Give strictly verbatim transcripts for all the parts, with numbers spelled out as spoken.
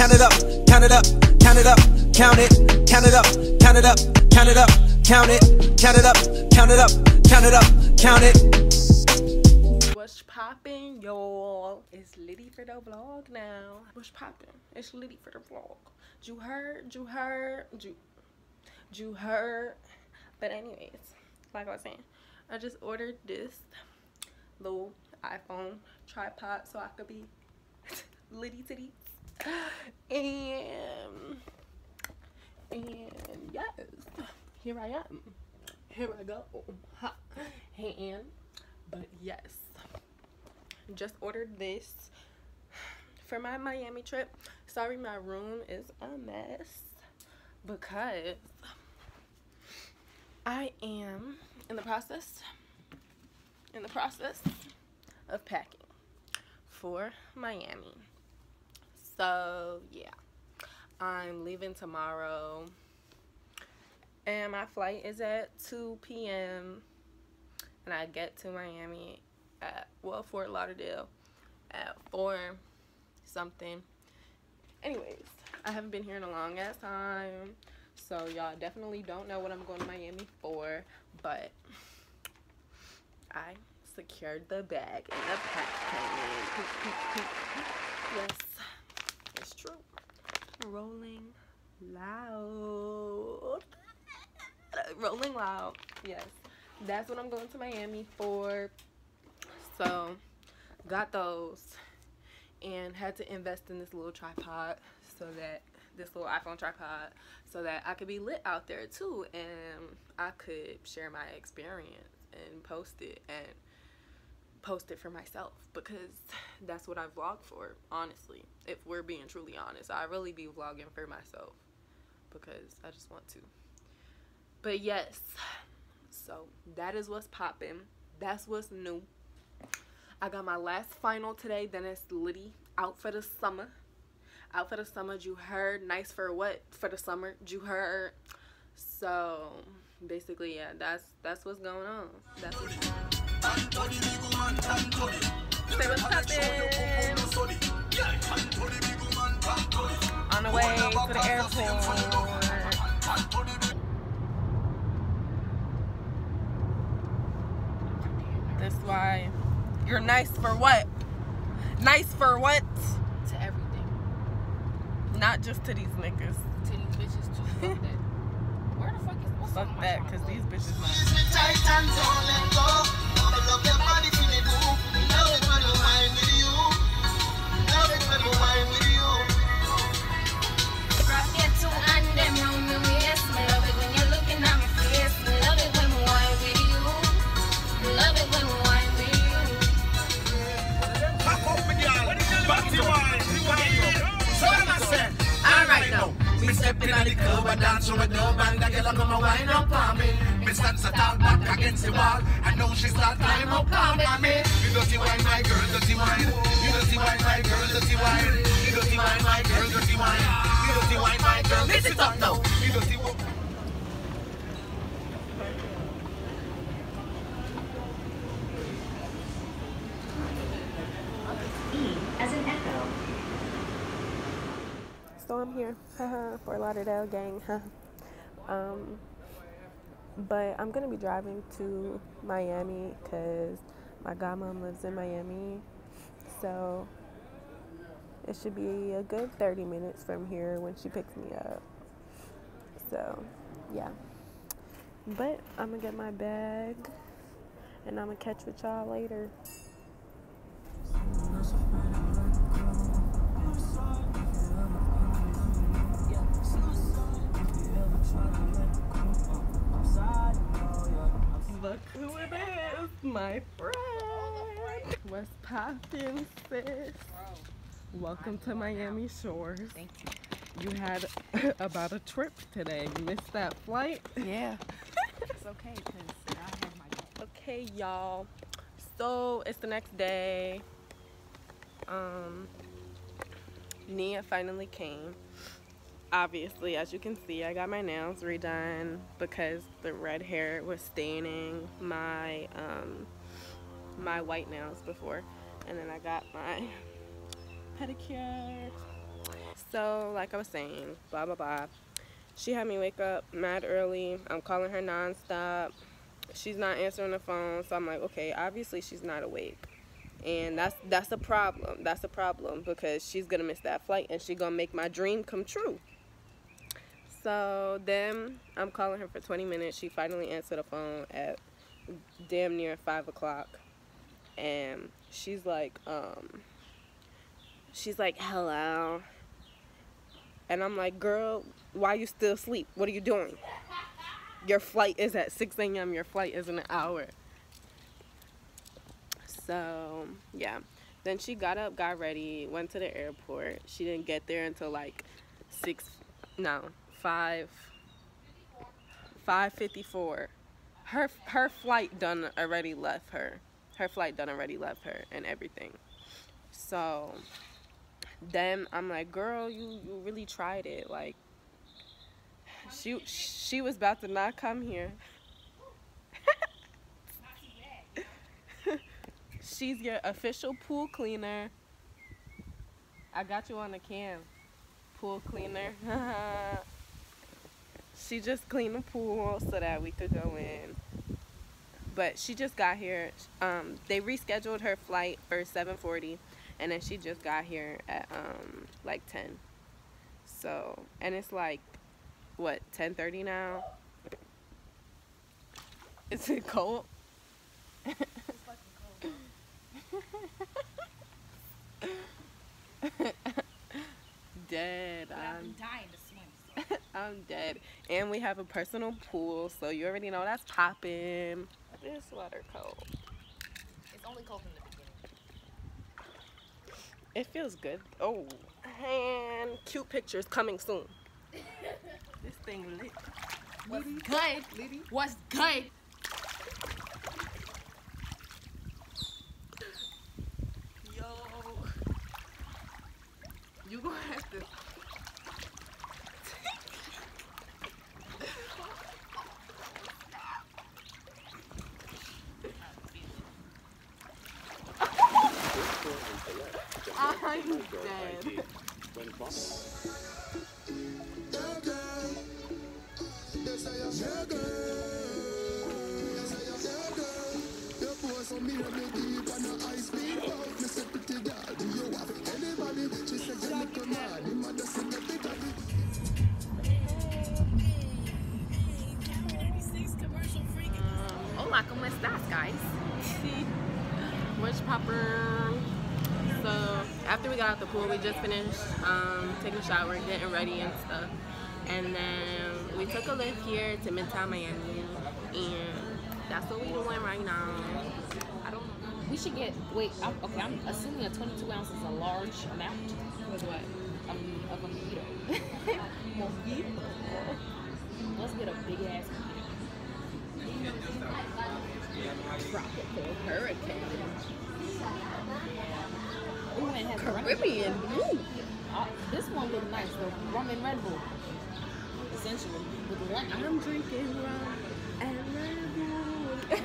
count it up, count it up, count it up, count it, count it up, count it up, count it up, count it, count it up, count it up, count it up, count it. What's poppin', y'all? It's Liddy for the vlog now. What's poppin'? It's Liddy for the vlog. You heard, you heard, you, you heard. But anyways, like I was saying, I just ordered this little iPhone tripod so I could be Liddy titty, and and yes, here I am, here I go, ha. And but yes, just ordered this for my Miami trip. Sorry, my room is a mess because I am in the process in the process of packing for Miami. So yeah, I'm leaving tomorrow and my flight is at two p m and I get to Miami at, well, Fort Lauderdale at four something. Anyways, I haven't been here in a long ass time, so y'all definitely don't know what I'm going to Miami for, but I secured the bag and the pack came in. Yes, it's true. Rolling Loud. Rolling Loud. Yes, that's what I'm going to Miami for. So, got those and had to invest in this little tripod so that this little iPhone tripod so that I could be lit out there too, and I could share my experience and post it and post it for myself, because that's what I vlog for, honestly. If we're being truly honest, I really be vlogging for myself because I just want to. But yes, so that is what's popping, that's what's new. I got my last final today, then it's Liddy out for the summer. Out for the summer, you heard. Nice for what? For the summer, you heard. So basically, yeah, that's that's what's going on. That's what's going on. Say what's poppin'. On the way to the airport. That's why you're nice for what? Nice for what? To everything. Not just to these niggas. To these bitches too. Fuck that. Where the fuck is what's fuck that? Cause these bitches I know she's not time up on me. You don't see why my girl does see wine. You don't see why my girl does see wine. You don't see why my girl does see wine. You don't see why my girl does see wine. You don't see why. As an echo. So I'm here, haha, for Lauderdale gang, huh? Um. But I'm going to be driving to Miami because my godmom lives in Miami. So it should be a good thirty minutes from here when she picks me up. So, yeah. But I'm going to get my bag and I'm going to catch with y'all later. Look who it is, my friend. What's poppin', sis? Welcome to Miami Shores. Thank you. You had about a trip today. You missed that flight. Yeah. It's okay, because I have my. Okay, y'all. So it's the next day. Um, Nia finally came. Obviously, as you can see, I got my nails redone because the red hair was staining my um, my white nails before, and then I got my pedicure. So like I was saying, blah blah blah. She had me wake up mad early. I'm calling her nonstop. She's not answering the phone. So I'm like, okay, obviously she's not awake. And that's that's a problem. That's a problem because she's gonna miss that flight and she's gonna make my dream come true. So then I'm calling her for twenty minutes. She finally answered the phone at damn near five o'clock, and she's like, um, she's like, hello. And I'm like, girl, why you still asleep? What are you doing? Your flight is at six A M Your flight is in an hour. So, yeah. Then she got up, got ready, went to the airport. She didn't get there until like six, no, five, five fifty-four. Her, her flight done already left her. Her flight done already left her and everything. So then I'm like, girl, you, you really tried it. Like, she she was about to not come here. She's your official pool cleaner. I got you on the cam. Pool cleaner. She just cleaned the pool so that we could go in. But she just got here. Um, they rescheduled her flight for seven forty. And then she just got here at um, like ten. So, and it's like, what, ten thirty now? Is it cold? It's fucking cold. Dead. But I'm dying to swim. So. I'm dead. And we have a personal pool, so you already know that's popping. This water cold. It's only cold in the It feels good. Oh, and cute pictures coming soon. This thing lit. What's Liddy? Good? Liddy? What's good? Yo. You gonna have to. I'm dead. Hola, ¿cómo estás, guys? What's poppin'? So after we got out the pool, we just finished um, taking a shower, getting ready and stuff, and then we took a lift here to Midtown Miami, and that's what we're doing right now. I don't know. We should get, wait, I'm, okay, I'm assuming a twenty-two ounce is a large amount. Of what? A, a mojito. Mojito. Let's get a big ass mojito. Tropical hurricane. Ooh, and has Caribbean. Ooh. Uh, this one looks nice though. Rum and Red Bull. Essentially. With one I'm drinking rum and Red Bull.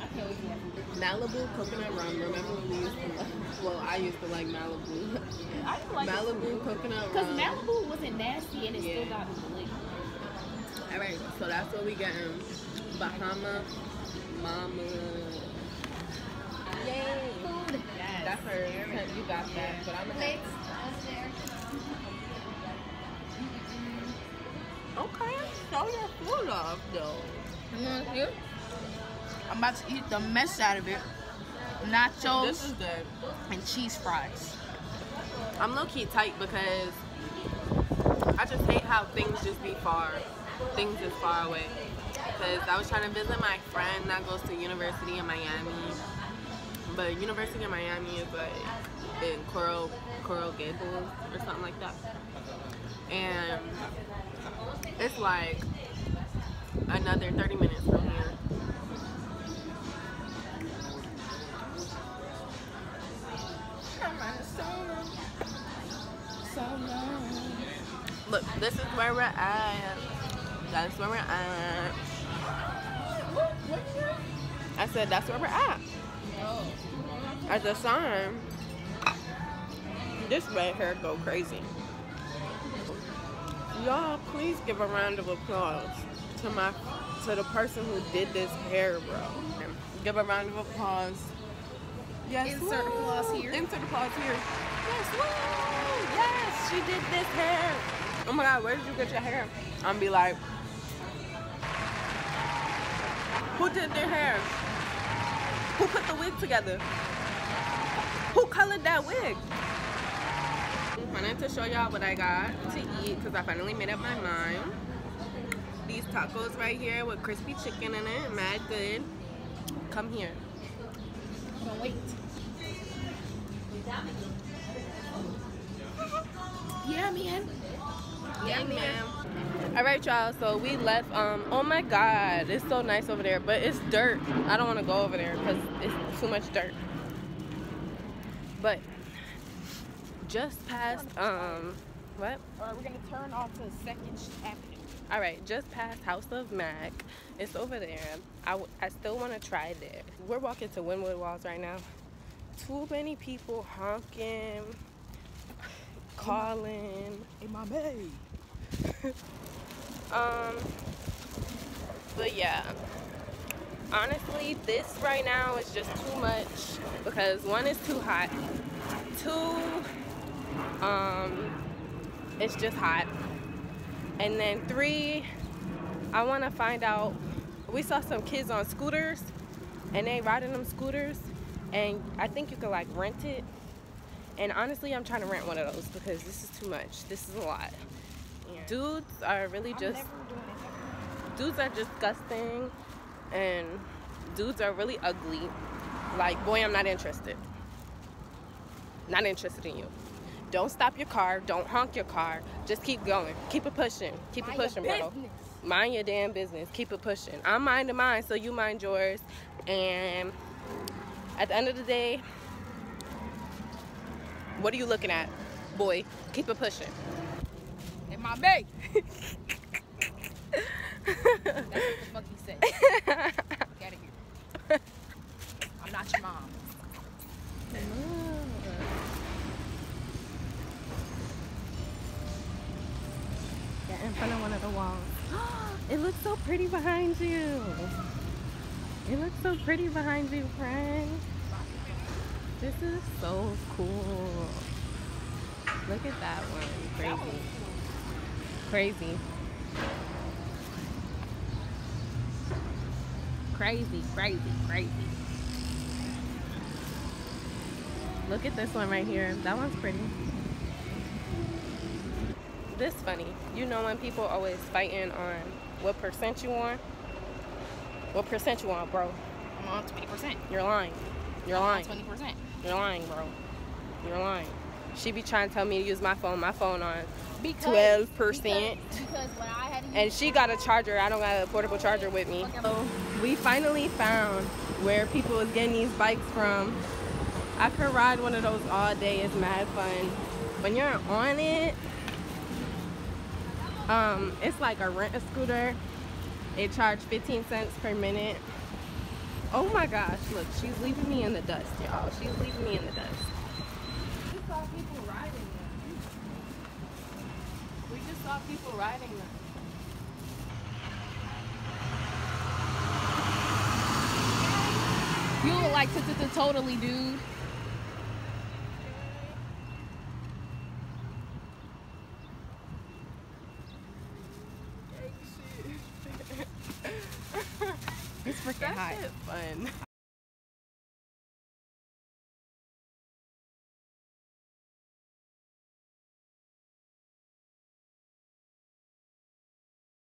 I can't wait to have it. Malibu coconut rum. Remember when we used to like, well, I used to like Malibu. I used to like Malibu coconut rum. Because Malibu wasn't nasty and it yeah. still got me delicious. Alright, so that's what we getting. Bahama Mama. Yay. That's her. You got that, but I'm gonna okay, show your food off though. Mm-hmm. I'm about to eat the mess out of it. Nachos this is good. And cheese fries. I'm low key tight because I just hate how things just be far. Things is far away. Because I was trying to visit my friend that goes to university in Miami. But University of Miami is like in Coral, Coral Gables or something like that. And it's like another thirty minutes from here. Look, this is where we're at. That's where we're at. I said that's where we're at. At the sign, This red hair go crazy. Y'all, please give a round of applause to my to the person who did this hair, bro. Give a round of applause. Yes, insert applause here. Insert applause here. Yes, woo! Yes, she did this hair. Oh my God, where did you get your hair? I'm be like, who did their hair? Who put the wig together? Who colored that wig? I wanted to show y'all what I got to eat because I finally made up my mind. These tacos right here with crispy chicken in it, mad good. Come here. But wait. Yeah, man. Yeah, man. All right, y'all. So we left. Um. Oh my God, it's so nice over there, but it's dirt. I don't want to go over there because it's too much dirt. But just past um. What? All right, we're gonna turn off to Second Avenue. All right, just past House of Mac. It's over there. I, I still want to try there. We're walking to Wynwood Walls right now. Too many people honking, calling. Hey, my babe. um, but yeah. Honestly, this right now is just too much because one is too hot. Two, um, it's just hot. And then three, I want to find out, we saw some kids on scooters and they riding them scooters, and I think you could like rent it, and honestly I'm trying to rent one of those because this is too much. This is a lot. Yeah. Dudes are really just dudes are disgusting, and dudes are really ugly. Like, boy, I'm not interested. Not interested in you. Don't stop your car. Don't honk your car. Just keep going. Keep it pushing. Keep it pushing, bro. Mind your damn business. Keep it pushing. I'm minding mine, so you mind yours. And at the end of the day, what are you looking at, boy? Keep it pushing. And my babe. That's what the fuck you said. Get out of here. I'm not your mom. In front of one of the walls. It looks so pretty behind you. It looks so pretty behind you, friend. This is so cool. Look at that one. Crazy. Crazy. Crazy, crazy, crazy. Look at this one right here. That one's pretty. This funny, you know, when people always fighting on what percent you on, what percent you on, bro. I'm on twenty percent. You're lying. You're I'm lying. On twenty percent. You're lying, bro. You're lying. She be trying to tell me to use my phone. My phone on because, twelve percent. Because, because when I had to and she got a charger. I don't got a portable charger with me. So we finally found where people is getting these bikes from. I could ride one of those all day. It's mad fun. When you're on it, um it's like a rent a scooter. It charged fifteen cents per minute. Oh my gosh, look, she's leaving me in the dust, y'all. She's leaving me in the dust. We saw people riding them. We just saw people riding them. You were like totally, dude. It's freaking hot. Fun.